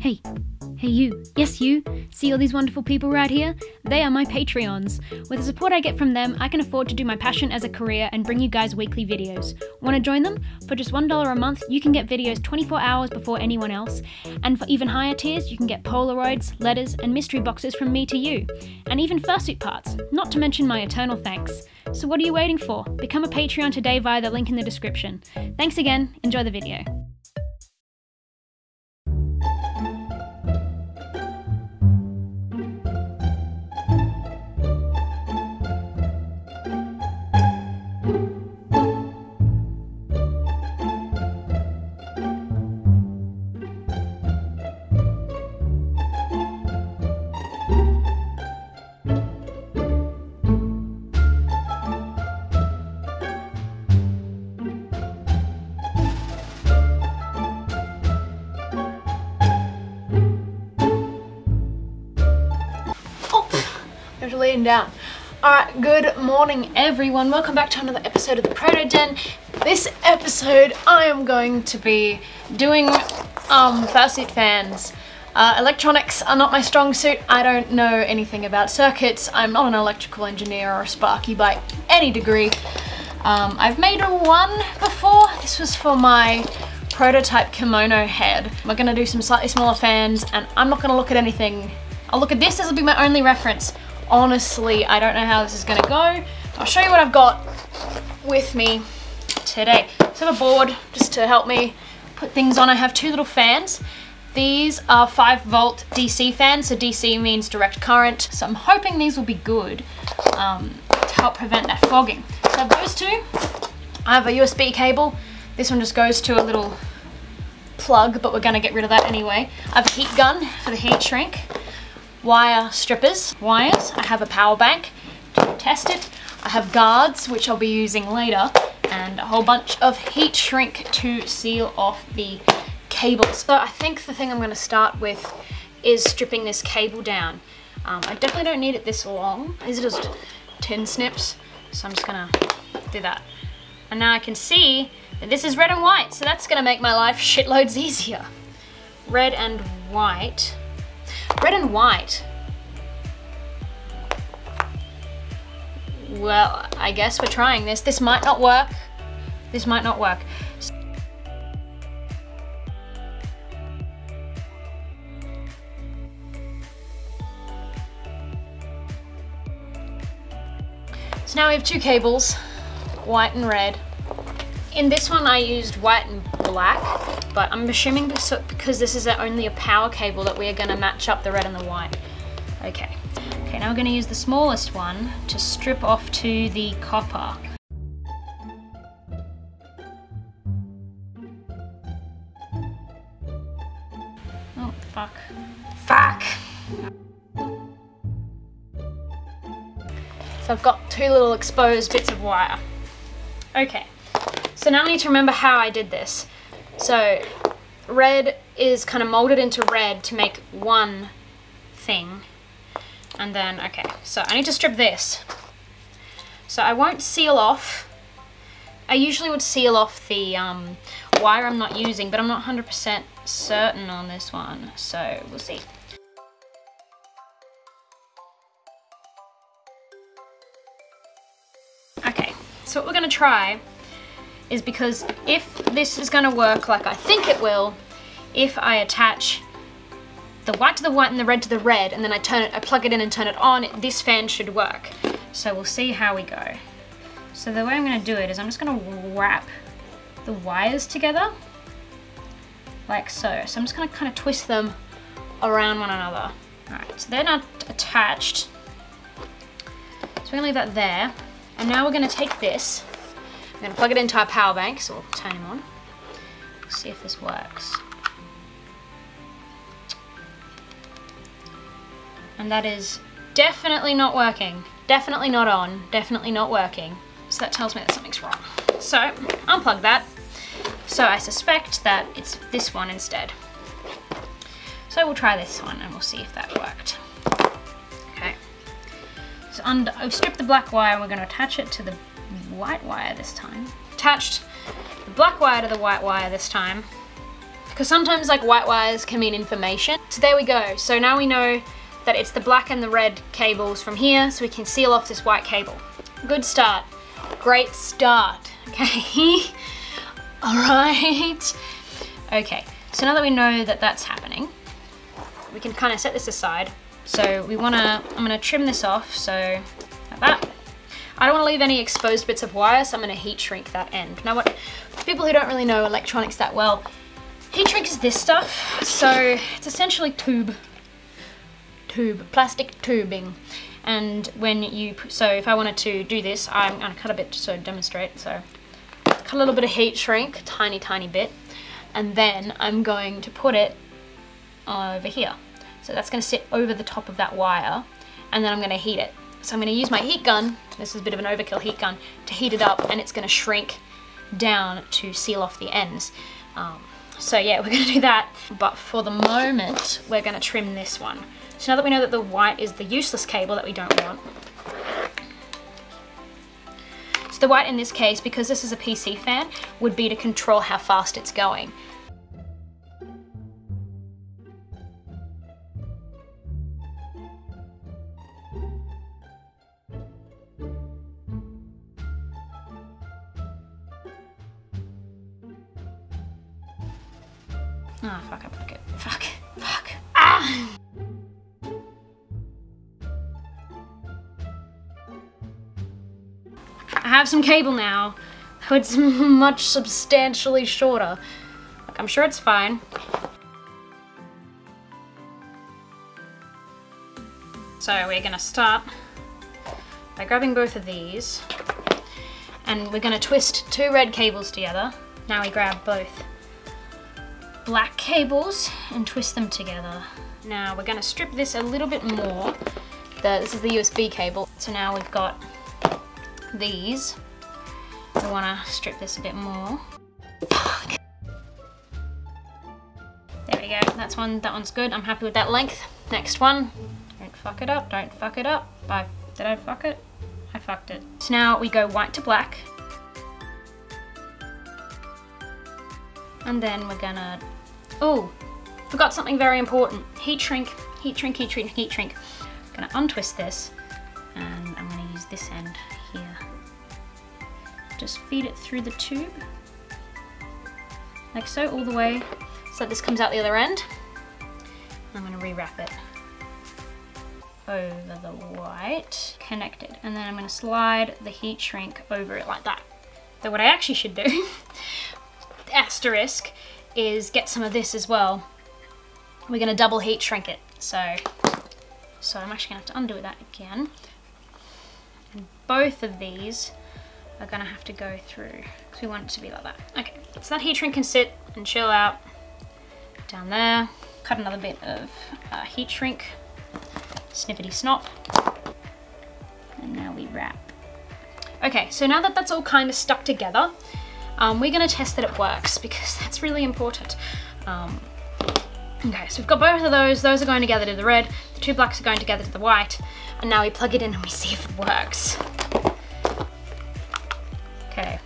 Hey. Hey you, yes you, see all these wonderful people right here? They are my Patreons. With the support I get from them, I can afford to do my passion as a career and bring you guys weekly videos. Want to join them? For just $1 a month, you can get videos 24 hours before anyone else. And for even higher tiers, you can get Polaroids, letters, and mystery boxes from me to you. And even fursuit parts, not to mention my eternal thanks. So what are you waiting for? Become a Patreon today via the link in the description. Thanks again, enjoy the video. Laying down. Alright, good morning everyone. Welcome back to another episode of the Protogen. This episode I am going to be doing fursuit fans. Electronics are not my strong suit. I don't know anything about circuits. I'm not an electrical engineer or a sparky by any degree. I've made one before. This was for my prototype kimono head. We're gonna do some slightly smaller fans and I'm not gonna look at anything. I'll look at this, this will be my only reference. Honestly, I don't know how this is gonna go. I'll show you what I've got with me today. So I have a board just to help me put things on. I have two little fans. These are 5-volt DC fans, so DC means direct current. So I'm hoping these will be good to help prevent that fogging. So I have those two. I have a USB cable. This one just goes to a little plug, but we're gonna get rid of that anyway. I have a heat gun for the heat shrink. Wire strippers, wires. I have a power bank to test it. I have guards, which I'll be using later, and a whole bunch of heat shrink to seal off the cables. So I think the thing I'm going to start with is stripping this cable down. I definitely don't need it this long. These are just tin snips, so I'm just going to do that. And now I can see that this is red and white, so that's going to make my life shitloads easier. Red and white. Red and white. Well, I guess we're trying this. This might not work. This might not work. So now we have two cables, white and red. In this one I used white and black, but I'm assuming because this is only a power cable that we are going to match up the red and the white. Okay. Okay, now we're going to use the smallest one to strip off to the copper. Oh, fuck. Fuck! So I've got two little exposed bits of wire. Okay. So now I need to remember how I did this. So red is kind of molded into red to make one thing. And then, okay, so I need to strip this. So I won't seal off. I usually would seal off the wire I'm not using, but I'm not 100% certain on this one. So we'll see. Okay, so what we're gonna try is because if this is gonna work like I think it will, if I attach the white to the white and the red to the red, and then I plug it in and turn it on, this fan should work. So we'll see how we go. So the way I'm gonna do it is I'm just gonna wrap the wires together, like so. So I'm just gonna kind of twist them around one another. All right, so they're not attached. So we're gonna leave that there. And now we're gonna take this, I'm going to plug it into our power bank, so we'll turn him on. See if this works. And that is definitely not working. Definitely not on. Definitely not working. So that tells me that something's wrong. So, unplug that. So I suspect that it's this one instead. So we'll try this one and we'll see if that worked. Okay. So I've stripped the black wire and we're going to attach it to the white wire this time. Attached the black wire to the white wire this time. because sometimes like white wires can mean information. So there we go. So now we know that it's the black and the red cables from here, so we can seal off this white cable. Good start. Great start. Okay. All right. Okay. So now that we know that that's happening, we can kind of set this aside. So we want to, I'm going to trim this off. So like that. I don't want to leave any exposed bits of wire, so I'm going to heat shrink that end. Now what, for people who don't really know electronics that well, heat shrink is this stuff. So it's essentially plastic tubing. And when you, so if I wanted to do this, I'm going to cut a bit just to demonstrate. So cut a little bit of heat shrink, tiny, tiny bit. And then I'm going to put it over here. So that's going to sit over the top of that wire, and then I'm going to heat it. So I'm going to use my heat gun, this is a bit of an overkill heat gun, to heat it up, and it's going to shrink down to seal off the ends. So yeah, we're going to do that, but for the moment we're going to trim this one. So now that we know that the white is the useless cable that we don't want, so the white in this case, because this is a PC fan, would be to control how fast it's going. Ah, fuck, I broke it. Fuck, fuck, ah! I have some cable now. It's much substantially shorter. Look, I'm sure it's fine. So we're gonna start by grabbing both of these, and we're gonna twist two red cables together. Now we grab both black cables and twist them together. Now we're going to strip this a little bit more. This is the USB cable. So now we've got these. We want to strip this a bit more. Fuck. There we go. That's one. That one's good. I'm happy with that length. Next one. Don't fuck it up. Don't fuck it up. Did I fuck it? I fucked it. So now we go white to black. And then we're gonna, oh, forgot something very important. Heat shrink, heat shrink, heat shrink, heat shrink. I'm gonna untwist this, and I'm gonna use this end here. Just feed it through the tube, like so, all the way, so that this comes out the other end. I'm gonna rewrap it over the white, connected. And then I'm gonna slide the heat shrink over it like that. So what I actually should do, asterisk, is get some of this as well. We're going to double heat shrink it. So I'm actually going to have to undo that again. And both of these are going to have to go through, because we want it to be like that. Okay, so that heat shrink can sit and chill out down there. Cut another bit of heat shrink. Snippety snop. And now we wrap. Okay, so now that that's all kind of stuck together, we're going to test that it works, because that's really important. Okay, so we've got both of those. Those are going together to the red. The two blacks are going together to the white. And now we plug it in and we see if it works. Okay.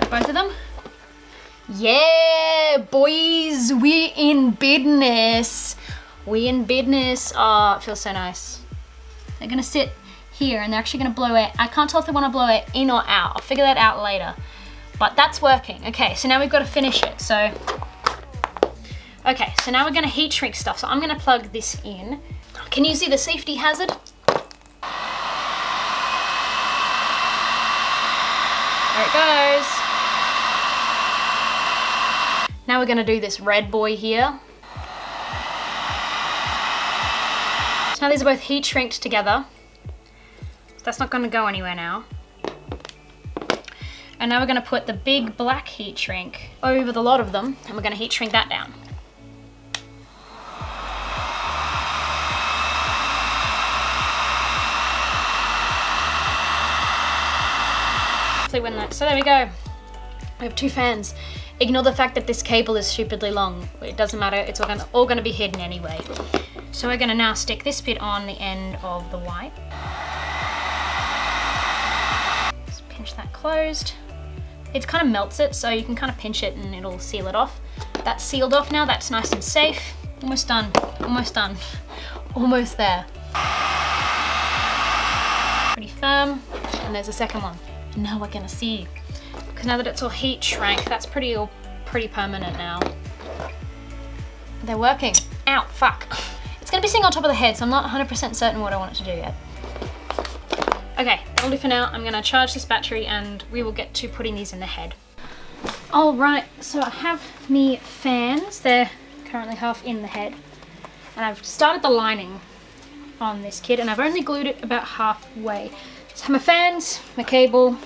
Got both of them? Yeah, boys, we in business. We in business. Oh, it feels so nice. They're going to sit here, and they're actually going to blow air. I can't tell if they want to blow air in or out. I'll figure that out later. But that's working. Okay, so now we've got to finish it. So, okay, so now we're going to heat shrink stuff. So I'm going to plug this in. Can you see the safety hazard? There it goes. Now we're going to do this red boy here. So now these are both heat shrinked together. That's not going to go anywhere now. And now we're going to put the big black heat shrink over the lot of them, and we're going to heat shrink that down. So there we go. We have two fans. Ignore the fact that this cable is stupidly long. It doesn't matter. It's all going to be hidden anyway. So we're going to now stick this bit on the end of the white. That closed, it kind of melts it, so you can kind of pinch it and it'll seal it off. That's sealed off now, that's nice and safe. Almost done, almost done, almost there. Pretty firm, and there's a second one. Now we're gonna see, because now that it's all heat shrank, that's pretty permanent now. They're working. Ow, fuck. It's gonna be sitting on top of the head, so I'm not 100% certain what I want it to do yet. Okay, that'll do for now. I'm gonna charge this battery and we will get to putting these in the head. All right, so I have me fans. They're currently half in the head. And I've started the lining on this kid and I've only glued it about halfway. So I have my fans, my cable,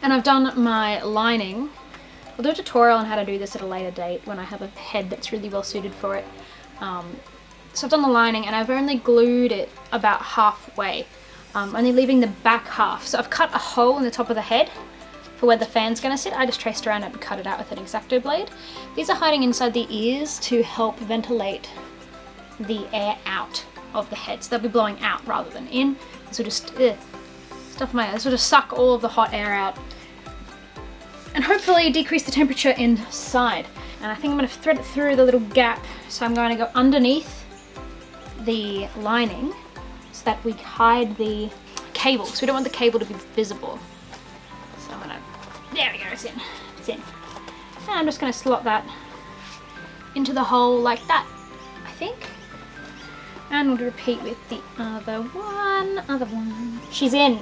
and I've done my lining. I'll do a tutorial on how to do this at a later date when I have a head that's really well suited for it. So I've done the lining and I've only glued it about halfway. Only leaving the back half. So I've cut a hole in the top of the head for where the fan's gonna sit. I just traced around it and cut it out with an X-Acto blade. These are hiding inside the ears to help ventilate the air out of the head. So they'll be blowing out rather than in. This will just this will just suck all of the hot air out and hopefully decrease the temperature inside. And I think I'm gonna thread it through the little gap. So I'm going to go underneath the lining so that we hide the cable, because we don't want the cable to be visible. So I'm gonna, there we go, it's in, it's in. And I'm just gonna slot that into the hole like that, I think. And we'll repeat with the other one. She's in.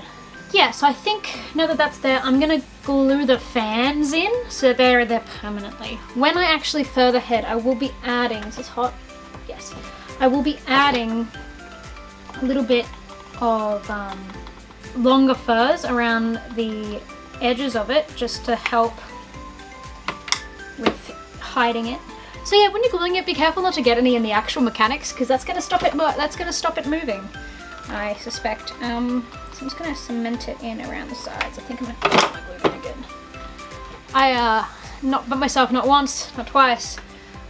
Yeah, so I think now that that's there, I'm gonna glue the fans in, so they're there permanently. When I actually fur the head, I will be adding, is this hot? Yes. I will be adding a little bit of longer furs around the edges of it, just to help with hiding it. So yeah, when you're gluing it, be careful not to get any in the actual mechanics, because that's gonna stop it. That's gonna stop it moving, I suspect. So I'm just gonna cement it in around the sides. I think I'm gonna put my glue gun again. I but myself not once, not twice,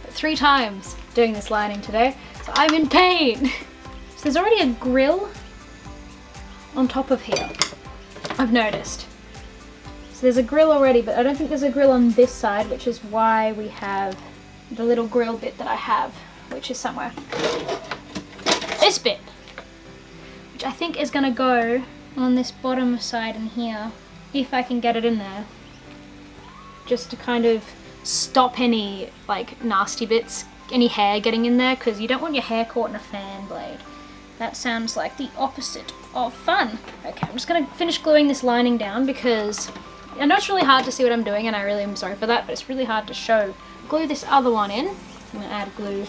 but 3 times doing this lining today. So I'm in pain. So there's already a grill on top of here, I've noticed. So there's a grill already, but I don't think there's a grill on this side, which is why we have the little grill bit that I have, which is somewhere. This bit, which I think is gonna go on this bottom side in here, if I can get it in there, just to kind of stop any like nasty bits, any hair getting in there, because you don't want your hair caught in a fan blade. That sounds like the opposite of fun. Okay, I'm just gonna finish gluing this lining down, because I know it's really hard to see what I'm doing and I really am sorry for that, but it's really hard to show. Glue this other one in. I'm gonna add glue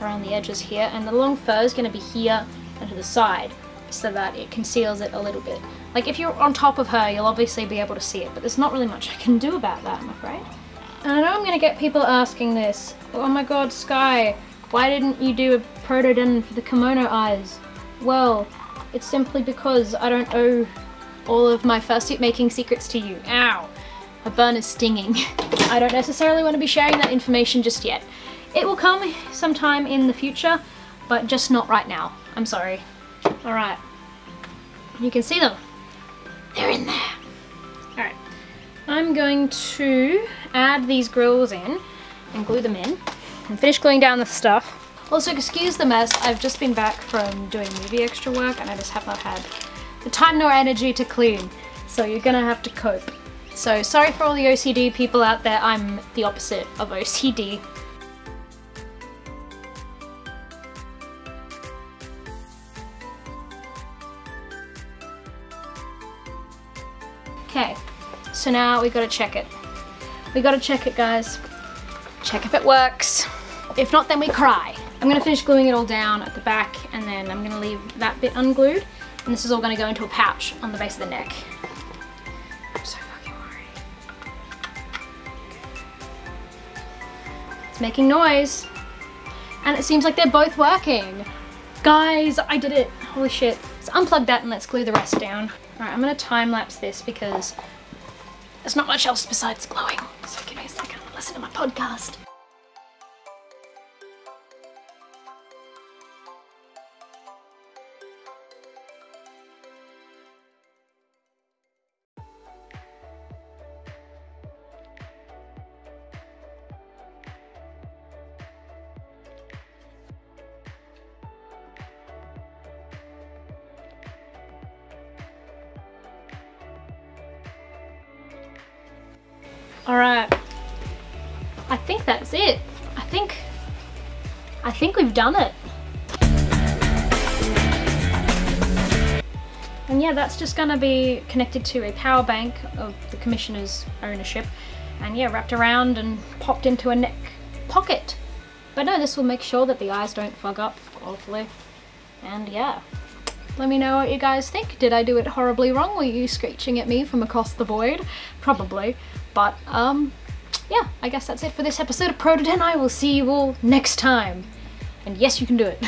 around the edges here, and the long fur is gonna be here and to the side so that it conceals it a little bit. Like if you're on top of her, you'll obviously be able to see it, but there's not really much I can do about that, I'm afraid. And I know I'm gonna get people asking this, oh my god, Sky, why didn't you do a Protogen for the kimono eyes? Well, it's simply because I don't owe all of my fursuit making secrets to you. Ow, my burn is stinging. I don't necessarily want to be sharing that information just yet. It will come sometime in the future, but just not right now. I'm sorry. All right, you can see them. They're in there. All right, I'm going to add these grills in and glue them in and finish gluing down the stuff. Also, excuse the mess, I've just been back from doing movie extra work and I just have not had the time nor energy to clean. So you're gonna have to cope. So sorry for all the OCD people out there, I'm the opposite of OCD. Okay, so now we gotta check it. We gotta check it, guys. Check if it works. If not, then we cry. I'm gonna finish gluing it all down at the back and then I'm gonna leave that bit unglued, and this is all gonna go into a pouch on the base of the neck. I'm so fucking worried. It's making noise. And it seems like they're both working. Guys, I did it, holy shit. So unplug that and let's glue the rest down. All right, I'm gonna time lapse this because there's not much else besides gluing. So give me a second to listen to my podcast. Alright. I think that's it. I think we've done it. And yeah, that's just going to be connected to a power bank of the commissioner's ownership. And yeah, wrapped around and popped into a neck pocket. But no, this will make sure that the eyes don't fog up awfully. And yeah, let me know what you guys think. Did I do it horribly wrong? Were you screeching at me from across the void? Probably. But yeah, I guess that's it for this episode of Protogen. I will see you all next time. And yes, you can do it.